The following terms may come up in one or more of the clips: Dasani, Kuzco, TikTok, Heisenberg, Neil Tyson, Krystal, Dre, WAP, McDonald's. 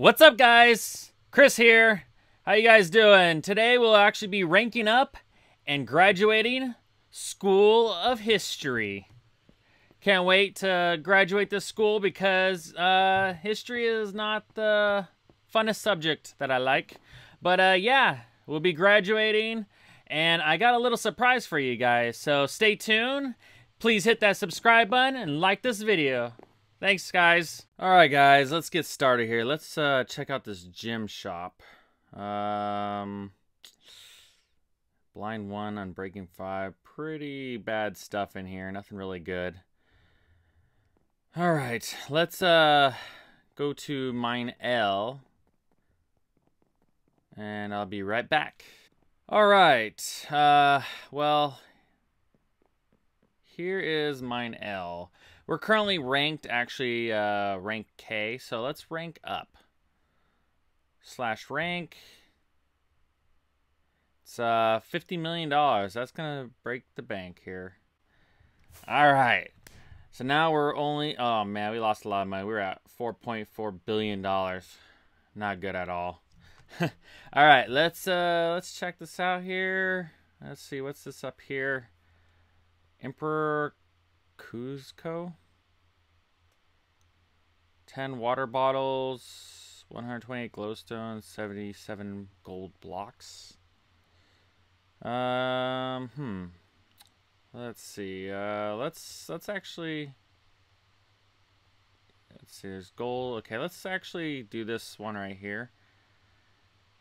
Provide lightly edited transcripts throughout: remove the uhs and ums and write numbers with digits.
What's up, guys? Chris here. How you guys doing? Today we'll actually be ranking up and graduating School of History. Can't wait to graduate this school because history is not the funnest subject that I like. But yeah, we'll be graduating and I got a little surprise for you guys. So stay tuned. Please hit that subscribe button and like this video. Thanks, guys. All right, guys, let's get started here. Let's check out this gym shop. Blind 1 on Breaking 5. Pretty bad stuff in here. Nothing really good. All right, let's go to Mine L. And I'll be right back. All right. Well, here is Mine L. We're currently ranked, actually, rank K, so let's rank up. Slash rank. It's $50 million. That's going to break the bank here. All right. So now we're only... Oh, man, we lost a lot of money. We were at $4.4 billion. Not good at all. All right, let's check this out here. Let's see, what's this up here? Emperor Kuzco. 10 water bottles, 128 glowstones, 77 gold blocks. Let's see. Let's actually. Let's see. There's gold. Okay, let's actually do this one right here.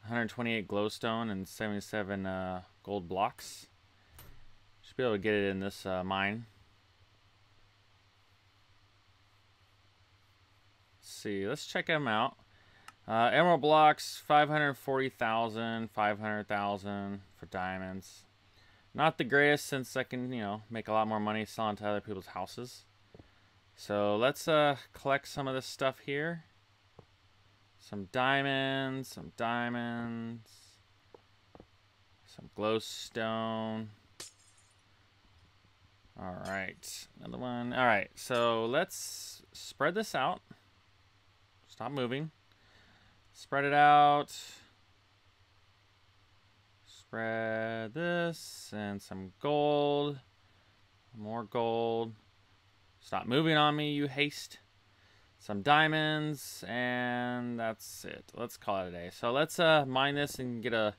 128 glowstone and 77 gold blocks. Should be able to get it in this mine. See, let's check them out. Emerald blocks, 540,000, 500,000 for diamonds. Not the greatest since I can, you know, make a lot more money selling to other people's houses. So let's collect some of this stuff here. Some diamonds, some diamonds, some glowstone. All right, another one. All right, so let's spread this out. Stop moving. Spread it out. Spread this and some gold. More gold. Stop moving on me, you haste. Some diamonds and that's it. Let's call it a day. So let's mine this and get a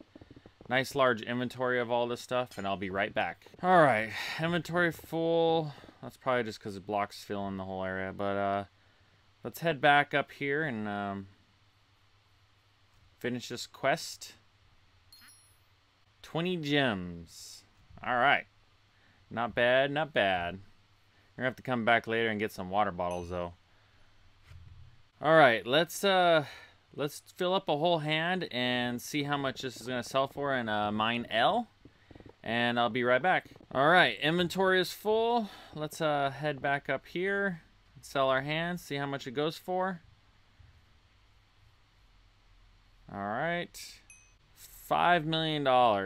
nice large inventory of all this stuff and I'll be right back. All right, inventory full. That's probably just because the blocks fill in the whole area, but let's head back up here and finish this quest. 20 gems. All right. Not bad, not bad. We're going to have to come back later and get some water bottles, though. All right. Let's fill up a whole hand and see how much this is going to sell for in Mine L. And I'll be right back. All right. Inventory is full. Let's head back up here. Sell our hands, see how much it goes for. All right, $5 million. All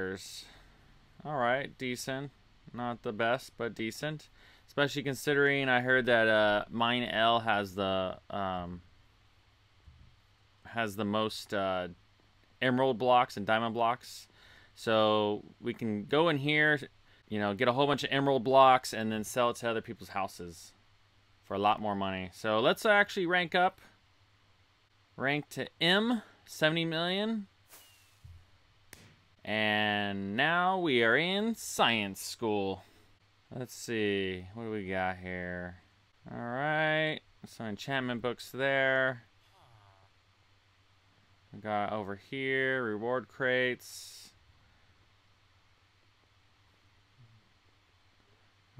right, decent. Not the best, but decent, especially considering I heard that Mine L has the most emerald blocks and diamond blocks, so we can go in here, you know, get a whole bunch of emerald blocks and then sell it to other people's houses for a lot more money. So let's actually rank up. Rank to M, 70 million. And now we are in science school. Let's see, what do we got here? All right, some enchantment books there. We got over here, reward crates.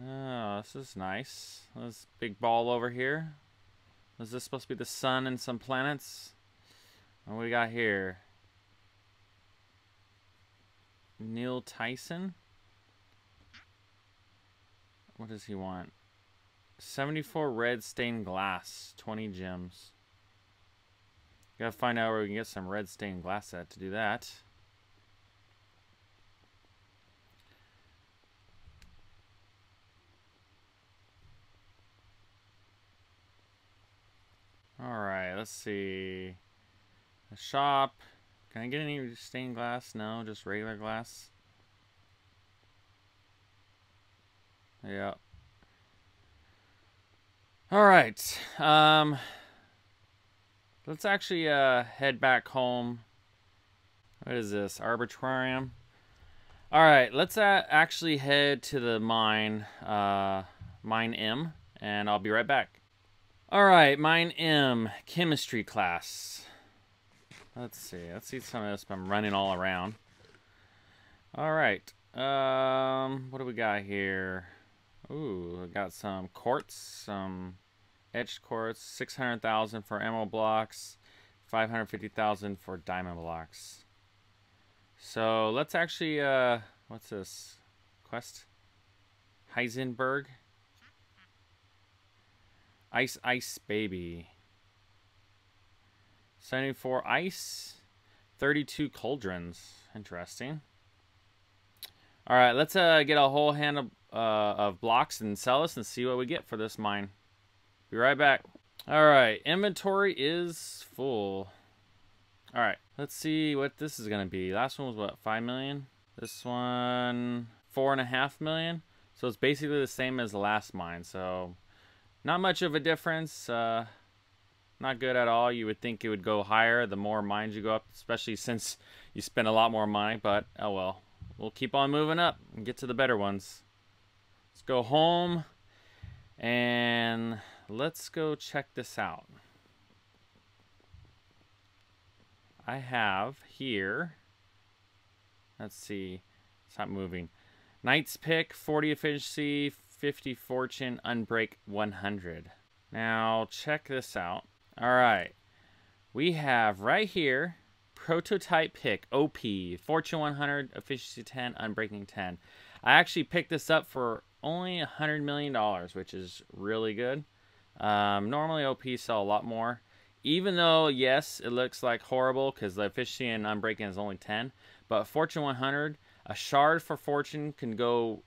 Oh, this is nice. This big ball over here. Is this supposed to be the sun and some planets? What do we got here? Neil Tyson? What does he want? 74 red stained glass. 20 gems. Gotta find out where we can get some red stained glass at to do that. All right, let's see. The shop. Can I get any stained glass? No, just regular glass. Yeah. All right. Let's actually head back home. What is this? Arbitrarium. All right. Let's actually head to the mine, Mine M, and I'll be right back. All right. Mine M, chemistry class. Let's see. Let's see some of this. I'm running all around. All right. What do we got here? Ooh, I got some quartz, some etched quartz, 600,000 for emerald blocks, 550,000 for diamond blocks. So let's actually, what's this quest? Heisenberg, ice, ice baby. 74 ice, 32 cauldrons. Interesting. All right, let's get a whole hand of blocks and sell us and see what we get for this mine. Be right back. All right, inventory is full. All right, let's see what this is gonna be. Last one was what, 5 million? This one, 4.5 million. So it's basically the same as the last mine. So not much of a difference, not good at all. You would think it would go higher the more mines you go up, especially since you spend a lot more money, but oh well. We'll keep on moving up and get to the better ones. Let's go home and let's go check this out. I have here, let's see, it's not moving. Knight's pick, 40 efficiency, 50 fortune, unbreak 100. Now check this out. All right, we have right here, prototype pick, OP, fortune 100, efficiency 10, unbreaking 10. I actually picked this up for only $100 million, which is really good. Normally OP sell a lot more, even though yes, it looks like horrible because the efficiency and unbreaking is only 10, but fortune 100, a shard for fortune can go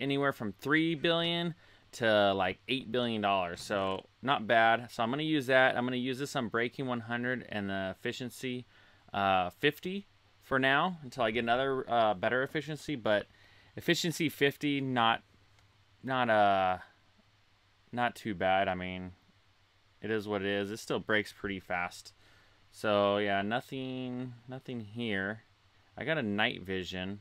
anywhere from 3 billion to like $8 billion, so not bad. So I'm gonna use that. I'm gonna use this unbreaking 100 and the efficiency 50 for now until I get another better efficiency, but efficiency 50 not too bad. I mean, it is what it is. It still breaks pretty fast. So yeah, nothing here. I got a night vision.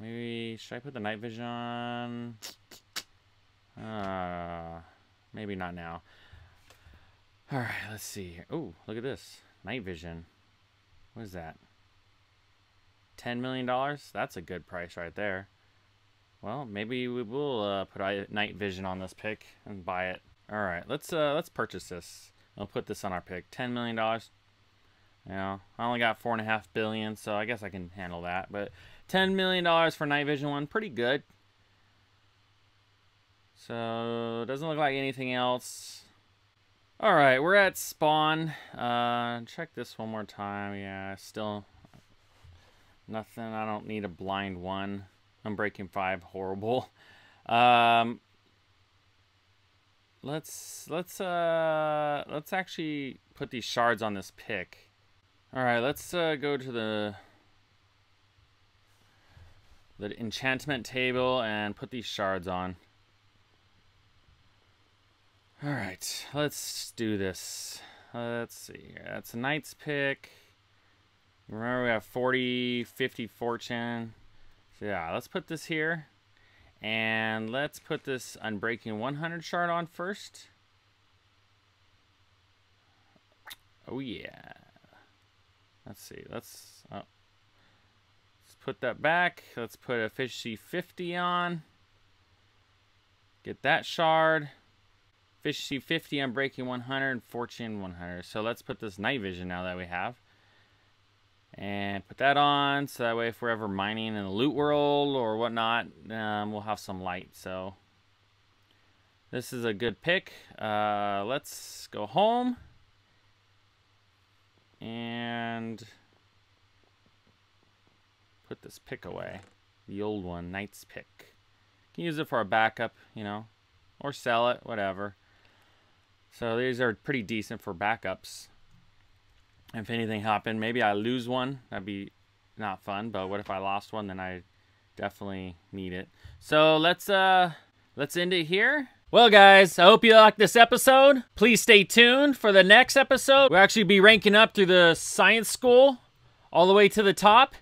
Maybe should I put the night vision on? Maybe not now. All right, let's see here. Oh, look at this. Night vision. What is that? $10 million? That's a good price right there. Well, maybe we will put a night vision on this pick and buy it. All right, let's purchase this. I'll put this on our pick. $10 million. You know, I only got $4.5 billion, so I guess I can handle that. But $10 million for night vision one, pretty good. So, doesn't look like anything else. All right, we're at spawn. Check this one more time. Yeah, still nothing. I don't need a blind one. Unbreaking 5, horrible. Let's actually put these shards on this pick. All right, let's go to the enchantment table and put these shards on. All right, let's do this. Let's see. That's a knight's pick. Remember, we have 40, 50 fortune. So yeah, let's put this here. And let's put this unbreaking 100 shard on first. Oh, yeah. Let's see. Let's put that back. Let's put efficiency 50 on. Get that shard. Efficiency 50, unbreaking 100, and fortune 100. So let's put this night vision now that we have. And put that on, so that way if we're ever mining in the loot world or whatnot, we'll have some light. So this is a good pick. Let's go home. And put this pick away. The old one, knight's pick. You can use it for a backup, you know, or sell it, whatever. So these are pretty decent for backups. if anything happened. Maybe I lose one. That'd be not fun. But what if I lost one? Then I definitely need it. So let's end it here. Well, guys, I hope you liked this episode. Please stay tuned for the next episode. We'll actually be ranking up through the science school all the way to the top.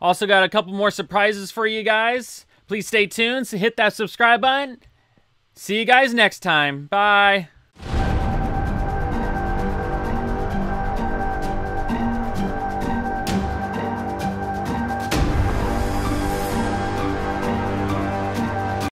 Also got a couple more surprises for you guys. Please stay tuned. So hit that subscribe button. See you guys next time. Bye.